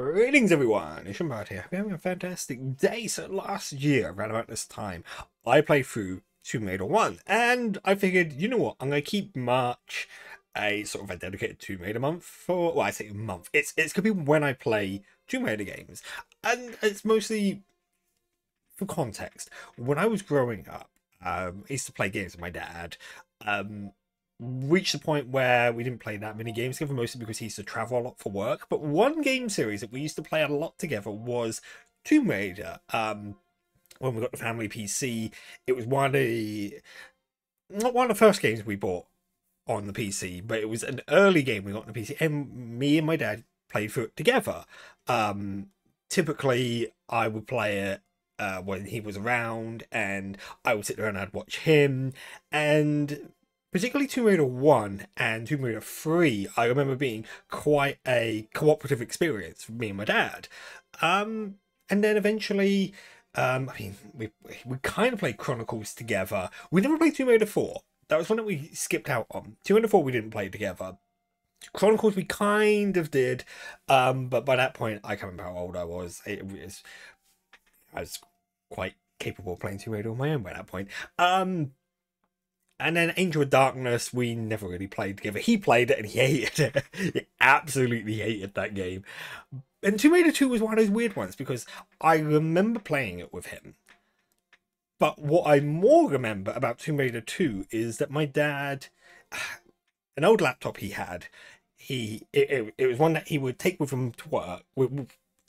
Greetings everyone, Ishambard here. We're having a fantastic day. So last year, around about this time, I played through Tomb Raider 1. And I figured, you know what, I'm going to keep March a sort of a dedicated Tomb Raider month for, well, I say month. It's going to be when I play Tomb Raider games. And it's mostly for context. When I was growing up, I used to play games with my dad. Reached the point where we didn't play that many games together, mostly because he used to travel a lot for work. But one game series that we used to play a lot together was Tomb Raider. When we got the family PC, it was not one of the first games we bought on the PC, but it was an early game we got on the PC, and me and my dad played through it together. Typically, I would play it when he was around, and I would sit there and I'd watch him, and particularly Tomb Raider 1 and Tomb Raider 3, I remember being quite a cooperative experience for me and my dad. And then eventually, I mean, we kind of played Chronicles together. We never played Tomb Raider 4. That was one that we skipped out on. Tomb Raider 4 we didn't play together. Chronicles we kind of did, but by that point, I can't remember how old I was. I was quite capable of playing Tomb Raider on my own by that point. And then Angel of Darkness, we never really played together. He played it and he hated it. He absolutely hated that game. And Tomb Raider 2 was one of those weird ones because I remember playing it with him. But what I more remember about Tomb Raider 2 is that my dad, an old laptop he had, it was one that he would take with him to work,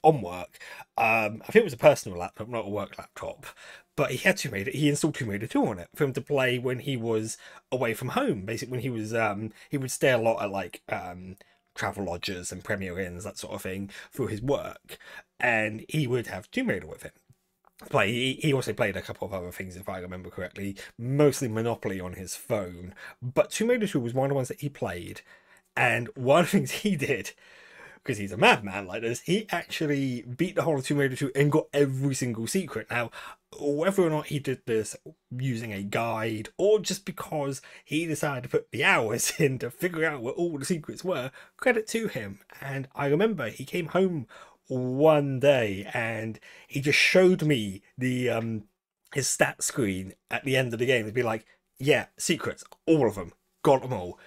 on work. I think it was a personal laptop, not a work laptop. But he had Tomb Raider, he installed Tomb Raider 2 on it for him to play when he was away from home. Basically, when he was, he would stay a lot at like travel lodges and Premier Inns, that sort of thing, for his work. And he would have Tomb Raider with him. He also played a couple of other things, if I remember correctly, mostly Monopoly on his phone. But Tomb Raider 2 was one of the ones that he played. And one of the things he did, because he's a madman like this, he actually beat the whole of Tomb Raider 2 and got every single secret. Now, whether or not he did this using a guide or just because he decided to put the hours in to figure out where all the secrets were, credit to him. And I remember he came home one day and he just showed me the his stat screen at the end of the game. He'd be like, yeah, secrets, all of them, got them all.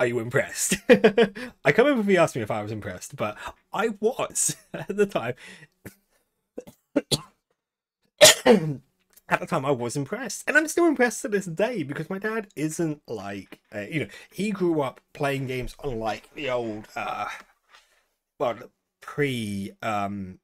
Are you impressed? I can't remember if he asked me if I was impressed, but I was at the time. At the time, I was impressed. And I'm still impressed to this day because my dad isn't like, you know, he grew up playing games on like the old, well, pre-Nintendo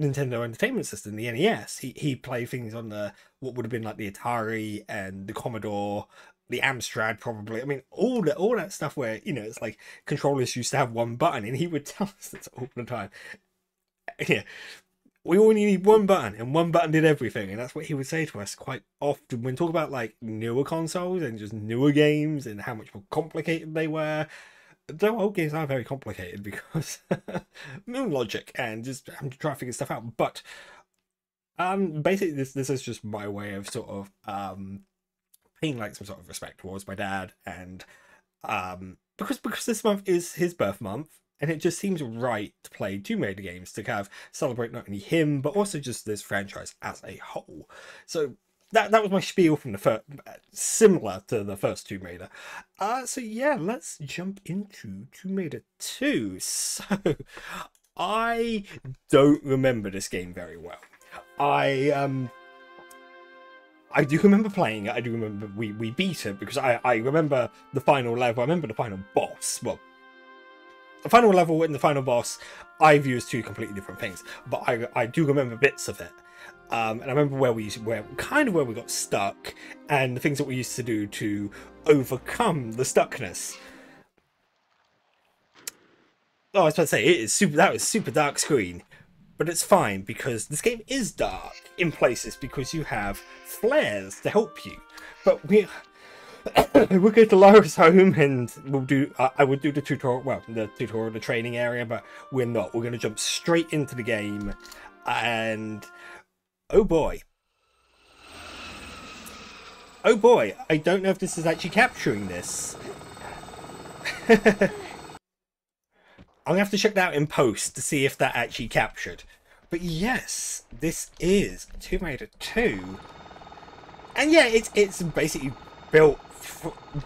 Entertainment System, the NES. He played things on the, what would have been like the Atari and the Commodore, the Amstrad probably. I mean, all that stuff where, you know, it's like controllers used to have one button, and he would tell us this all the time. Yeah, we only need one button, and one button did everything. And that's what he would say to us quite often when talking about like newer consoles and just newer games and how much more complicated they were. Though old games are very complicated because moon logic and just having to try to figure stuff out. But basically this is just my way of sort of paying like some sort of respect towards my dad, and because this month is his birth month, and it just seems right to play Tomb Raider games to kind of celebrate not only him but also just this franchise as a whole. So that was my spiel from the first, similar to the first Tomb Raider. So yeah, let's jump into Tomb Raider 2. So I don't remember this game very well. I do remember playing it. I do remember we beat it because I remember the final level. I remember the final boss. Well, the final level and the final boss, I view as two completely different things. But I do remember bits of it. And I remember where we got stuck and the things that we used to do to overcome the stuckness. Oh, I was about to say, that was super dark screen. But it's fine because this game is dark in places because you have flares to help you. But we'll go to Lara's home and we'll do. I would do the tutorial, well, the training area, but we're not. We're going to jump straight into the game, and oh boy, I don't know if this is actually capturing this. I'm going to have to check that out in post to see if that actually captured. But yes, this is Tomb Raider 2. And yeah, it's basically built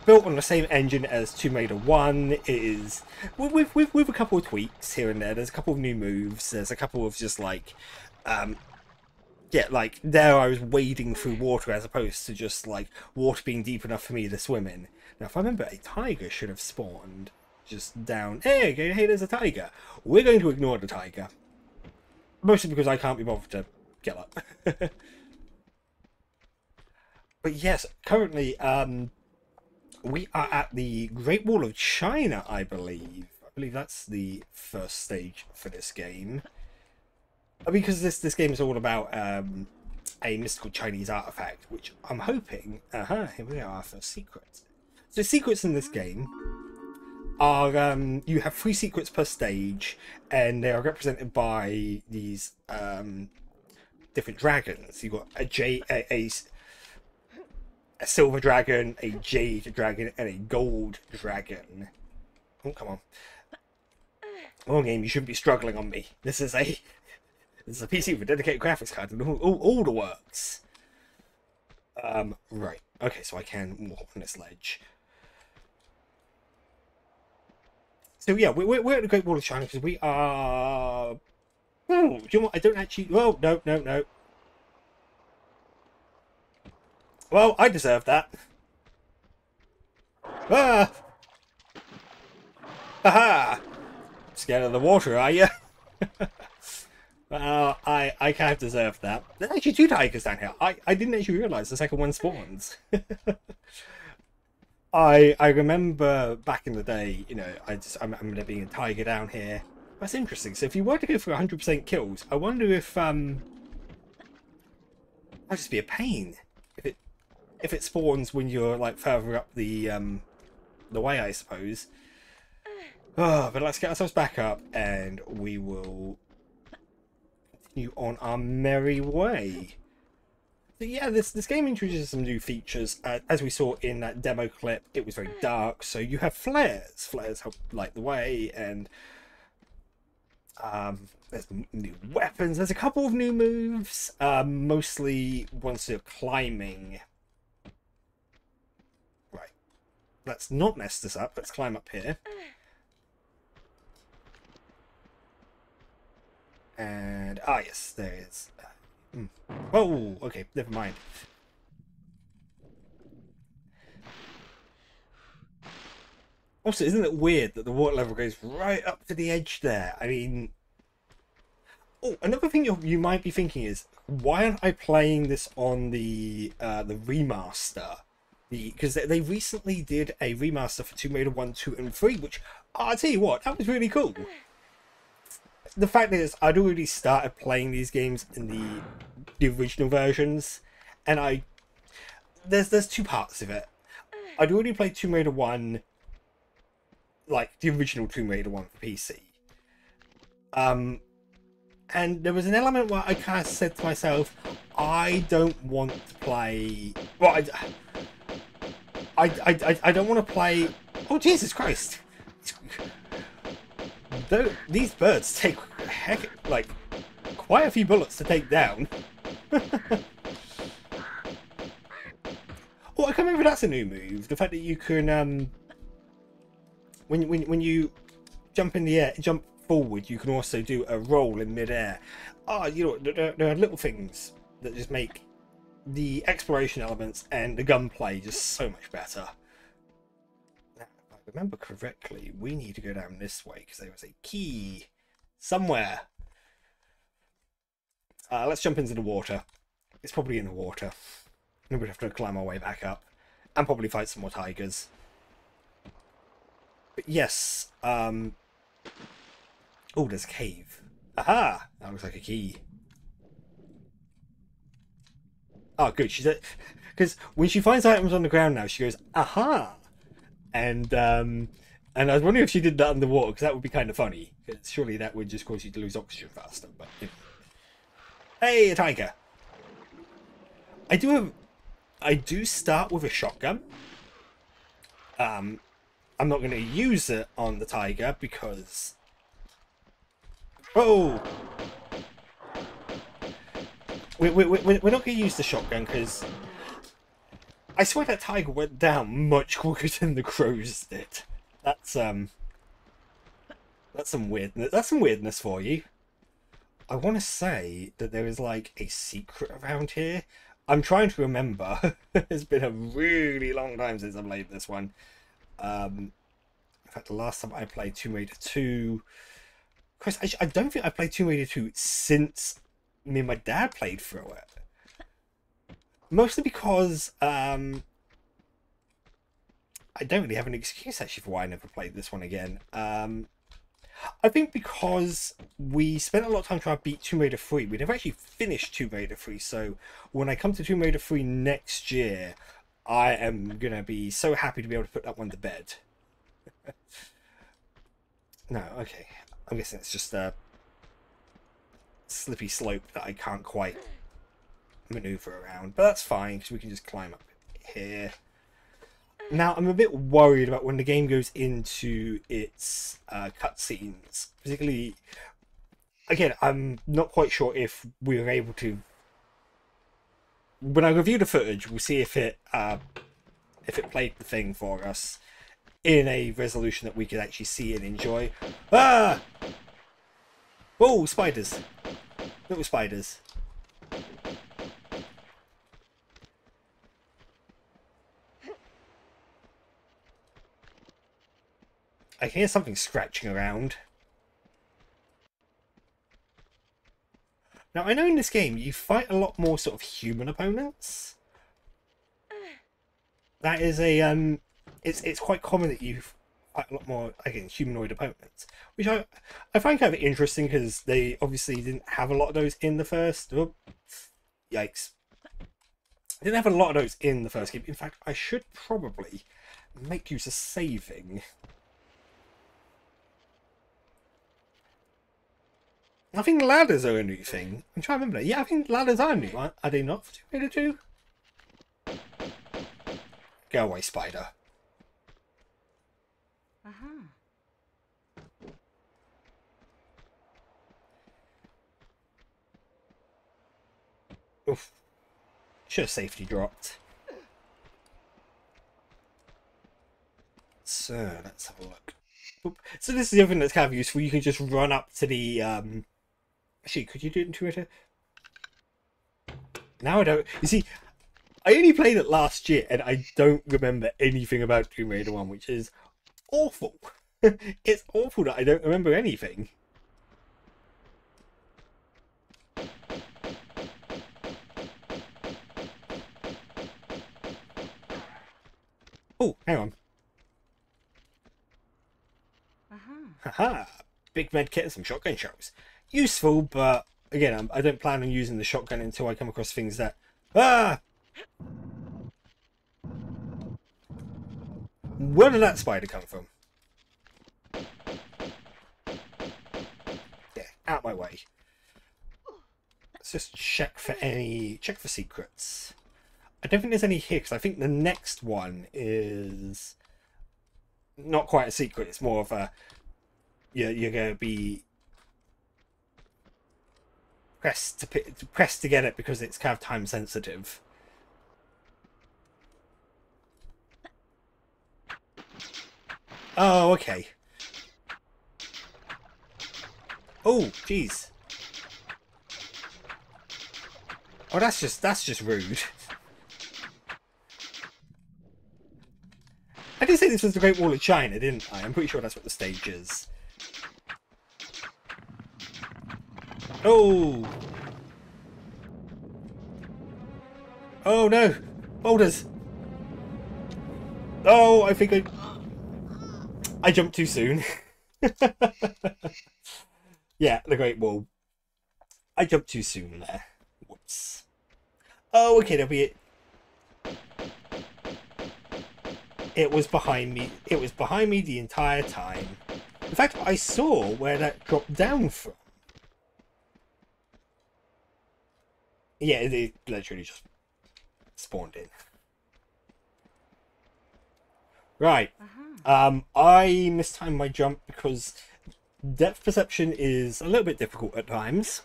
on the same engine as Tomb Raider 1. It is with a couple of tweaks here and there. There's a couple of new moves. There's a couple of just like yeah, like there I was wading through water as opposed to just like water being deep enough for me to swim in. Now if I remember, a tiger should have spawned just down. Hey, okay, hey, there's a tiger. We're going to ignore the tiger. Mostly because I can't be bothered to get up. But yes, currently we are at the Great Wall of China, I believe. I believe that's the first stage for this game. Because this game is all about a mystical Chinese artifact, which I'm hoping... here we are, for secrets. So secrets in this game are... you have 3 secrets per stage, and they are represented by these different dragons. You've got a silver dragon, a jade dragon, and a gold dragon. Oh, come on. Oh, game, you shouldn't be struggling on me. This is a PC with a dedicated graphics card and all the works. Right. Okay, so I can walk on this ledge. So yeah, we're at the Great Wall of China because we are... Oh, do you know what? I don't actually... Well, no. Well, I deserve that. Ah! Aha! Scared of the water, are you? Well, I kind of deserve that. There's actually 2 tigers down here. I didn't actually realise the second one spawns. I remember back in the day, you know, I remember being a tiger down here. That's interesting. So if you were to go for 100% kills, I wonder if that'd just be a pain. If it spawns when you're like further up the way, I suppose. Oh, but let's get ourselves back up, and we will continue on our merry way. So yeah, this game introduces some new features. As we saw in that demo clip, it was very dark, so you have flares. Flares help light the way, and there's new weapons. There's a couple of new moves, mostly ones that are climbing. Let's not mess this up. Let's climb up here. And, ah, yes, there it is. Oh, okay, never mind. Also, isn't it weird that the water level goes right up to the edge there? I mean... Oh, another thing you might be thinking is, why aren't I playing this on the remaster? Because they recently did a remaster for Tomb Raider 1, 2, and 3, which, I'll tell you what, that was really cool. The fact is, I'd already started playing these games in the original versions, and there's 2 parts of it. I'd already played Tomb Raider 1, like, the original Tomb Raider 1 for PC. And there was an element where I kind of said to myself, I don't want to play... Well, I don't want to play... Oh, Jesus Christ! These birds take like quite a few bullets to take down. Oh, I can't remember if that's a new move. The fact that you can when you jump in the air, jump forward, you can also do a roll in midair. Ah, you know, there are little things that just make the exploration elements and the gunplay just so much better. Now, if I remember correctly, we need to go down this way because there was a key somewhere. Let's jump into the water. It's probably in the water. We'd have to climb our way back up and probably fight some more tigers. But yes, oh, there's a cave. Aha! That looks like a key. Oh, good. She's because when she finds items on the ground now, she goes, aha! And I was wondering if she did that underwater, because that would be kind of funny. Surely that would just cause you to lose oxygen faster. But you know. Hey, a tiger! I do start with a shotgun. I'm not going to use it on the tiger because Oh! We're not going to use the shotgun because I swear that tiger went down much quicker than the crows did. That's some weirdness for you. I want to say that there is like a secret around here. I'm trying to remember. It's been a really long time since I played this one. In fact, the last time I played Tomb Raider 2... Chris, I don't think I've played Tomb Raider 2 since me and my dad played through it. Mostly because I don't really have an excuse actually for why I never played this one again. I think because we spent a lot of time trying to beat Tomb Raider 3. We never actually finished Tomb Raider 3, so when I come to Tomb Raider 3 next year, I am going to be so happy to be able to put that one to bed. No, okay. I'm guessing it's just a slippy slope that I can't quite maneuver around. But that's fine, because we can just climb up here. Now, I'm a bit worried about when the game goes into its cutscenes. Particularly, again, I'm not quite sure if we were able to... When I review the footage, we'll see if it played the thing for us in a resolution that we could actually see and enjoy. Ah! Whoa, spiders. Little spiders. I hear something scratching around. Now, I know in this game you fight a lot more sort of human opponents. That is a it's quite common that you fight a lot more, again, humanoid opponents, which I find kind of interesting because they obviously didn't have a lot of those in the first. Oh, yikes! Didn't have a lot of those in the first game. In fact, I should probably make use of saving. I think ladders are a new thing. I'm trying to remember. Yeah, I think ladders are new. Are they not for Tomb Raider 2? Go away, spider. Uh-huh. Oof. Should have safety dropped. So, let's have a look. Oop. So this is the other thing that's kind of useful. You can just run up to the... Actually, could you do it in Twitter? Now I don't. You see, I only played it last year, and I don't remember anything about Tomb Raider 1, which is awful. It's awful that I don't remember anything. Oh, hang on. Haha. Big med kit and some shotgun shells. Useful, but again, I don't plan on using the shotgun until I come across things that... Ah! Where did that spider come from? Yeah, out my way. Let's just check for any... Check for secrets. I don't think there's any here, because I think the next one is... Not quite a secret, it's more of a... You're going to be... pressed to get it because it's kind of time sensitive. Oh, okay. Oh, jeez. Oh, that's just rude. I did say this was the Great Wall of China, didn't I? I'm pretty sure that's what the stage is. Oh! Oh no! Boulders! Oh, I think I jumped too soon. Yeah, the Great Wall. I jumped too soon there. Whoops. Oh, okay, that'll be it. It was behind me. It was behind me the entire time. In fact, I saw where that dropped down from. Yeah, it literally just spawned in. Right. I mistimed my jump because depth perception is a little bit difficult at times.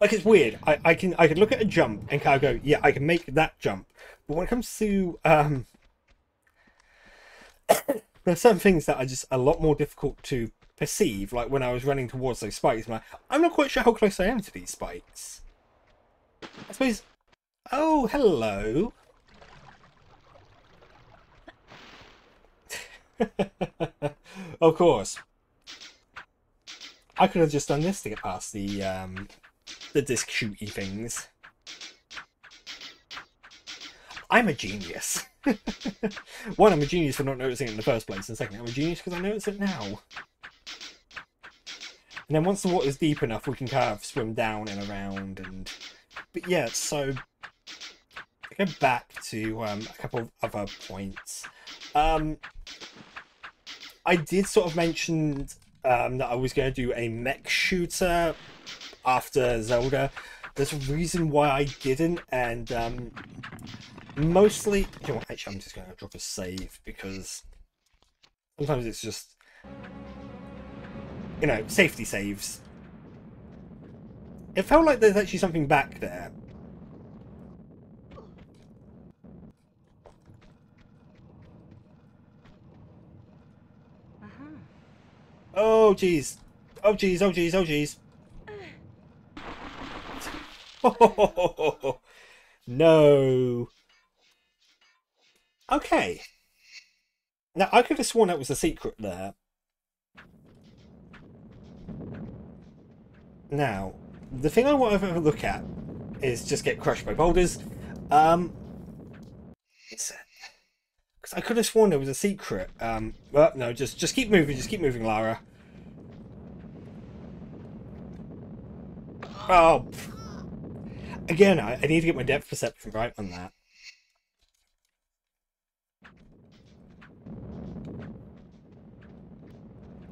Like, it's weird. I can look at a jump and kind of go, yeah, I can make that jump. But when it comes to there are certain things that are just a lot more difficult to perceive. Like when I was running towards those spikes, I'm not quite sure how close I am to these spikes. I suppose. Oh, hello. Of course. I could have just done this to get past the disc shooty things. I'm a genius. One, I'm a genius for not noticing it in the first place, and second, I'm a genius because I notice it now. And then once the water's deep enough, we can kind of swim down and around. And but yeah, so I go back to a couple of other points. I did sort of mention that I was going to do a mech shooter after Zelda. There's a reason why I didn't, and mostly, you know what, actually I'm just going to drop a save, because sometimes it's just, you know, safety saves. It felt like there's actually something back there. Oh jeez, oh jeez, oh jeez, oh jeez. Oh, no. Okay. Now, I could have sworn that was a secret there. Now, the thing I want to look at is just get crushed by boulders. It's, because I could have sworn there was a secret. Well, no, just keep moving, Lara. Oh. Again, I need to get my depth perception right on that.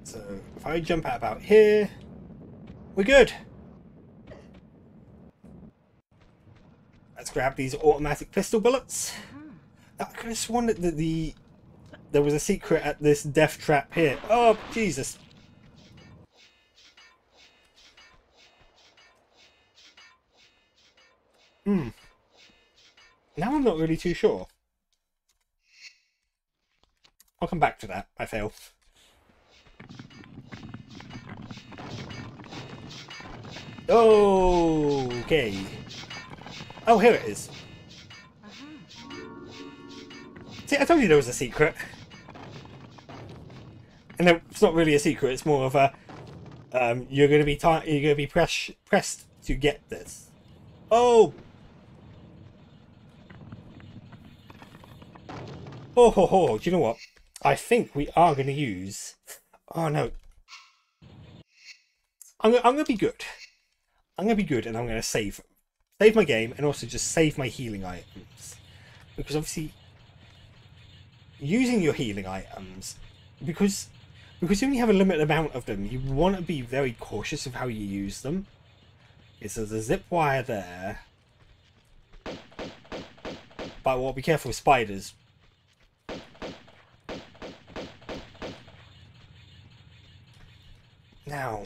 So, if I jump out about here, we're good. Let's grab these automatic pistol bullets. I could have sworn that there was a secret at this death trap here. Oh, Jesus. Hmm. Now I'm not really too sure. I'll come back to that. I fail. Oh, okay. Oh, here it is. See, I told you there was a secret. And it's not really a secret. It's more of a you're going to be pressed to get this. Oh. Oh ho ho, do you know what? I think we are going to use... Oh no. I'm going to be good. I'm going to be good, and I'm going to save my game, and also just save my healing items. Because obviously, using your healing items, because you only have a limited amount of them, you want to be very cautious of how you use them. Okay, so there's a zip wire there. But well, be careful with spiders. Now,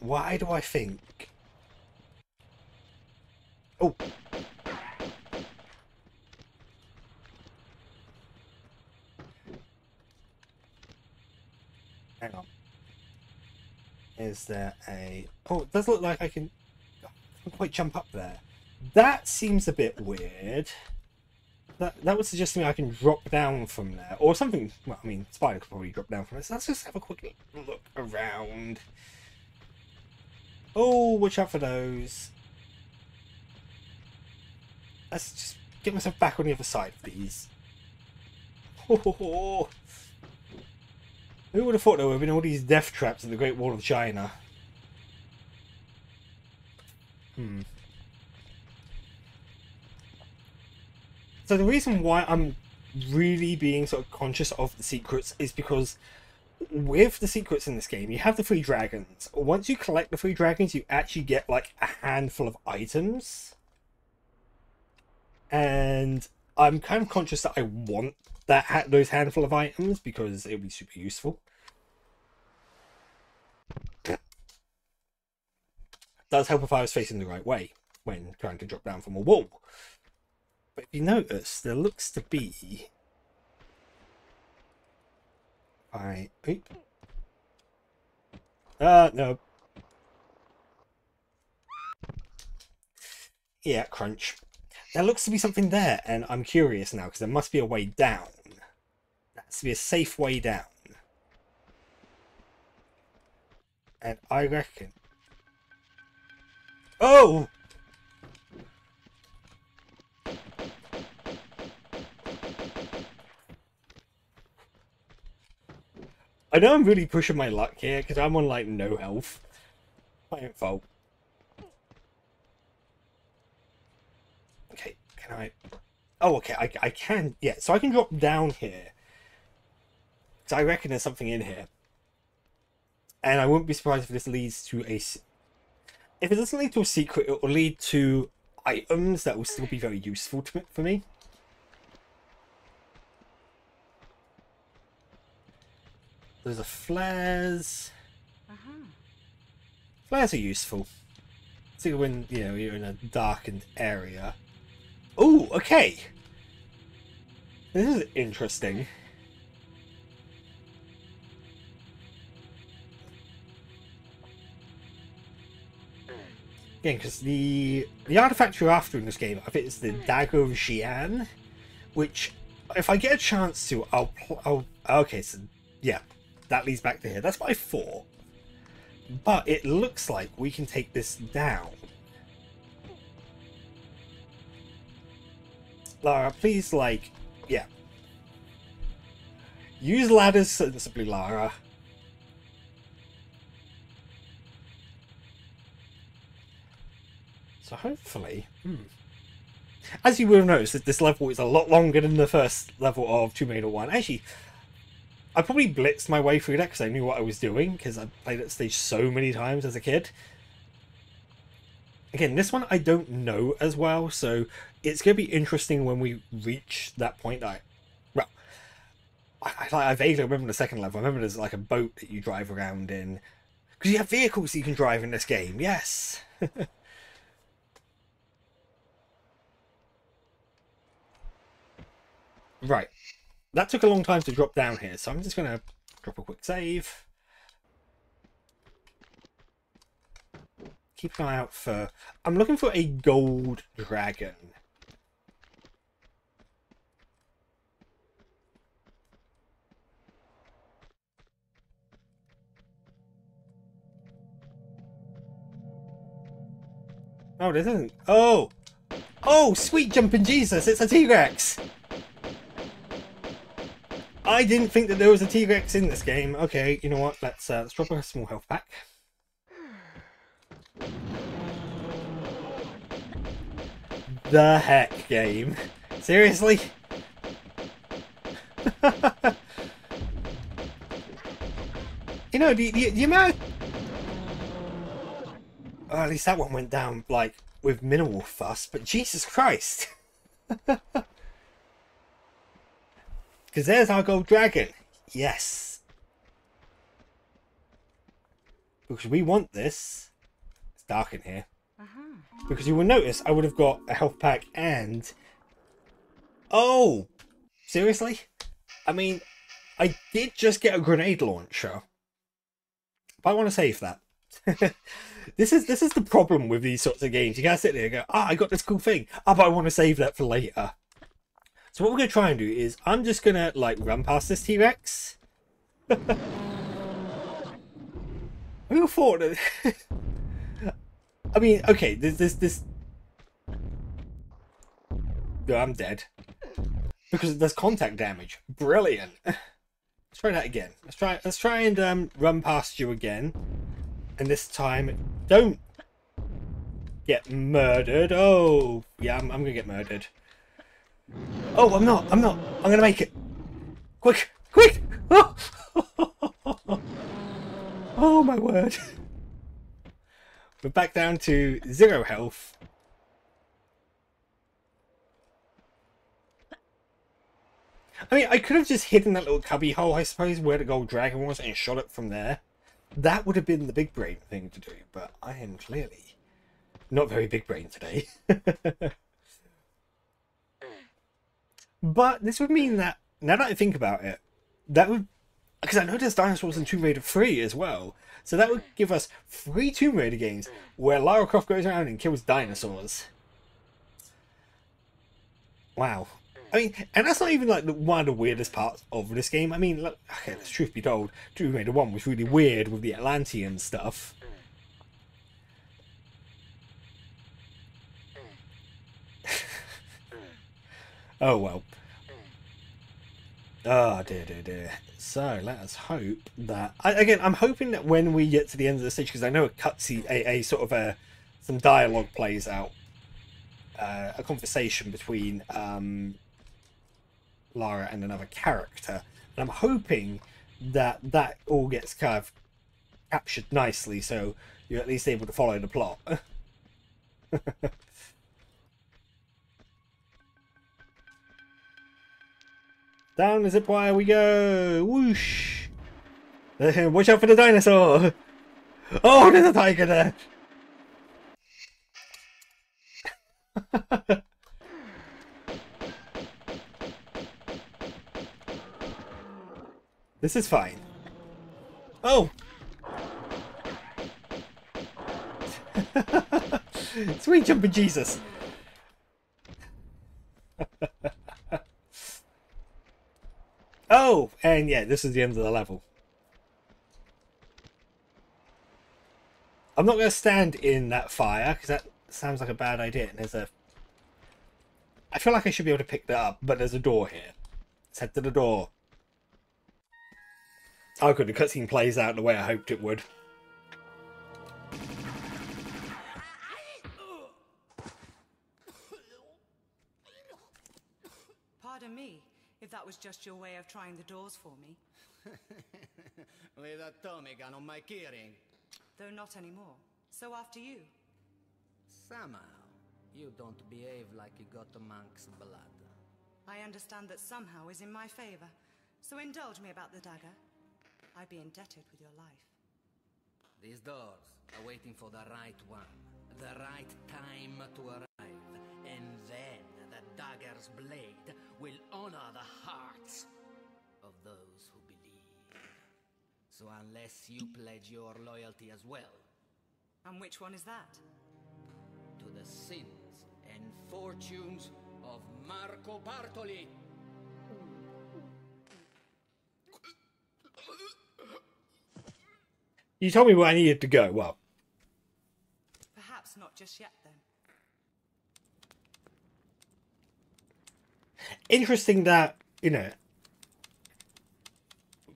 why do I think... Oh! Hang on. Is there a... Oh, it does look like I can... I can't quite jump up there. That seems a bit weird. That would suggest to me I can drop down from there. Or something... Well, I mean, spider could probably drop down from there. So let's just have a quick look around. Oh, watch out for those. Let's just get myself back on the other side of these. Oh, who would have thought there would have been all these death traps in the Great Wall of China? Hmm. So the reason why I'm really being sort of conscious of the secrets is because with the secrets in this game, you have the 3 dragons. Once you collect the 3 dragons, you actually get like a handful of items. And I'm kind of conscious that I want those handful of items because it would be super useful. does help if I was facing the right way when trying to drop down from a wall. But if you notice, there looks to be... no. Yeah, crunch. There looks to be something there, and I'm curious now, because there must be a way down. There has to be a safe way down. And I reckon... Oh! I know I'm really pushing my luck here, because I'm on, like, no health. My own fault. Okay, can I... Oh, okay, I can... Yeah, so I can drop down here. Because I reckon there's something in here. And I wouldn't be surprised if this leads to a... If it doesn't lead to a secret, it will lead to items that will still be very useful to for me. There's a flares. Flares are useful. See when, you know, you're in a darkened area. Oh, okay. This is interesting. Again, because the artifact you're after in this game, I think it's the Dagger of Xi'an, which, if I get a chance to, I'll okay, so yeah. That leads back to here. That's what I thought. But it looks like we can take this down. Lara, please, like... Yeah. Use ladders sensibly, Lara. So hopefully... As you will have noticed, this level is a lot longer than the first level of Tomb Raider 1. Actually... I probably blitzed my way through that because I knew what I was doing, because I played that stage so many times as a kid. Again, this one I don't know as well, so it's going to be interesting when we reach that point. I vaguely remember the second level. I remember there's like a boat that you drive around in. Because you have vehicles you can drive in this game, yes! Right. That took a long time to drop down here, so I'm just going to drop a quick save. Keep an eye out for... I'm looking for a gold dragon. Oh, this isn't... Oh! Oh, sweet jumping Jesus, it's a T-Rex! I didn't think that there was a T-Rex in this game. Okay, you know what? Let's drop a small health pack. The heck, game. Seriously? You know, the amount... Oh, at least that one went down, like, with minimal fuss, but Jesus Christ! Because there's our gold dragon. Yes. Because we want this. It's dark in here. Because you will notice I would have got a health pack and... Oh! Seriously? I mean, I did just get a grenade launcher. But I want to save that. This is the problem with these sorts of games. You gotta sit there and go, ah, I got this cool thing. Ah, but I want to save that for later. So what we're going to try and do is, I'm just going to, like, run past this T-Rex. Who thought that... I mean, okay, this... No, I'm dead. Because there's contact damage. Brilliant. Let's try that again. Let's try and run past you again. And this time, don't get murdered. Oh, yeah, I'm going to get murdered. Oh, I'm not. I'm going to make it. Quick, quick. Oh, oh my word. We're back down to 0 health. I mean, I could have just hidden that little cubby hole, I suppose, where the gold dragon was and shot it from there. That would have been the big brain thing to do, but I am clearly Not very big brain today. But this would mean that, now that I think about it, that would, because I noticed dinosaurs in Tomb Raider 3 as well, so that would give us 3 Tomb Raider games where Lara Croft goes around and kills dinosaurs. Wow. I mean, and that's not even like one of the weirdest parts of this game. I mean, look, okay, let's, truth be told, Tomb Raider 1 was really weird with the Atlantean stuff. Oh well. Oh dear, dear, dear. So let us hope that again, I'm hoping that when we get to the end of the stage, because I know a cutscene, some dialogue plays out, a conversation between Lara and another character, and I'm hoping that that all gets kind of captured nicely, so you're at least able to follow the plot. Down the zip wire we go! Whoosh! Watch out for the dinosaur! Oh, there's a tiger there! This is fine. Oh! Sweet jumping Jesus! Oh, and yeah, this is the end of the level. I'm not going to stand in that fire because that sounds like a bad idea. And there's a... I feel like I should be able to pick that up, but there's a door here. Let's head to the door. Oh good, the cutscene plays out the way I hoped it would. Pardon me. If that was just your way of trying the doors for me. With a Tommy gun on my keyring. Though not anymore. So after you. Somehow, you don't behave like you got the monk's blood. I understand that somehow is in my favor. So indulge me about the dagger. I'd be indebted with your life. These doors are waiting for the right one. The right time to arrive. And then the dagger's blade will honor the hearts of those who believe. So unless you pledge your loyalty as well. And which one is that? To the sins and fortunes of Marco Bartoli. You told me where I needed to go. Well, perhaps not just yet then. Interesting that, you know,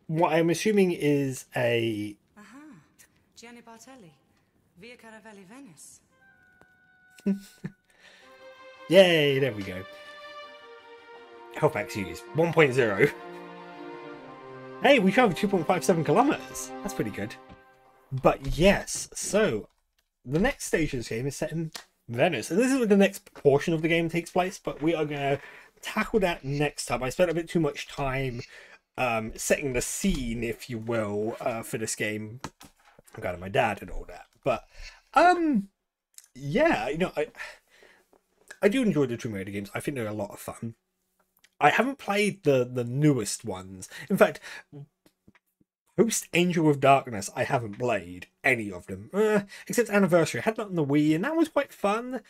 what I'm assuming is a... Aha, Gianni Bartelli, Via Caravelli, Venice. Yay, there we go. Health packs used, 1.0. Hey, we covered 2.57 kilometers. That's pretty good. But yes, so the next stage of this game is set in Venice. And this is where the next portion of the game takes place, but we are going to tackle that next time. I spent a bit too much time setting the scene, if you will, for this game. I got my dad and all that, but yeah, you know, I do enjoy the Tomb Raider games. I think they're a lot of fun. I haven't played the newest ones. In fact, post Angel of Darkness, I haven't played any of them except Anniversary. I had that on the Wii, and that was quite fun.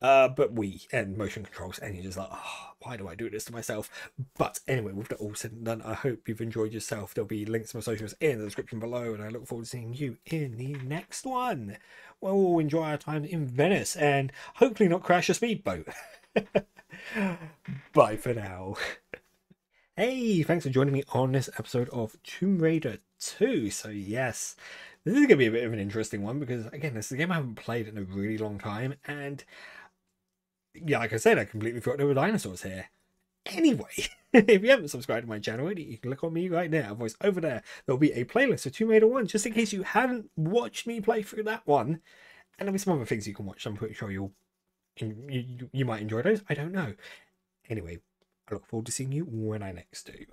But Wii and motion controls, and you're just like, oh, why do I do this to myself? But anyway, with that all said and done, I hope you've enjoyed yourself. There'll be links to my socials in the description below, and I look forward to seeing you in the next one, where we'll enjoy our time in Venice and hopefully not crash a speedboat. Bye for now. Hey, thanks for joining me on this episode of Tomb Raider 2. So yes, this is going to be a bit of an interesting one, because again, this is a game I haven't played in a really long time, and yeah, like I said, I completely forgot there were dinosaurs here. Anyway, if you haven't subscribed to my channel, you can click on me right now. Voice over there. There'll be a playlist of Tomb Raider 1, just in case you haven't watched me play through that one. And there'll be some other things you can watch. I'm pretty sure you might enjoy those. I don't know. Anyway, I look forward to seeing you when I next do.